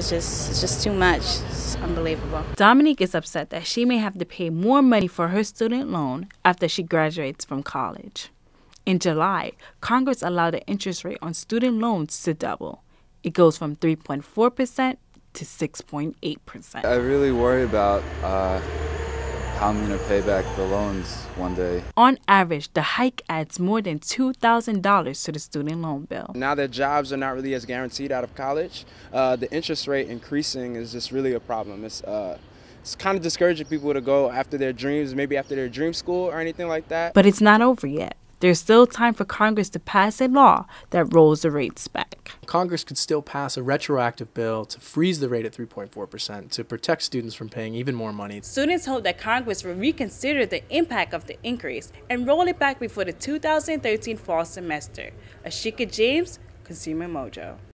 It's just too much. It's unbelievable. Dominique is upset that she may have to pay more money for her student loan after she graduates from college. In July, Congress allowed the interest rate on student loans to double. It goes from 3.4% to 6.8%. I really worry about how I'm going to pay back the loans one day. On average, the hike adds more than $2,000 to the student loan bill. Now that jobs are not really as guaranteed out of college, the interest rate increasing is just really a problem. It's kind of discouraging people to go after their dreams, maybe after their dream school or anything like that. But it's not over yet. There's still time for Congress to pass a law that rolls the rates back. Congress could still pass a retroactive bill to freeze the rate at 3.4% to protect students from paying even more money. Students hope that Congress will reconsider the impact of the increase and roll it back before the 2013 fall semester. Ashika James, Consumer Mojo.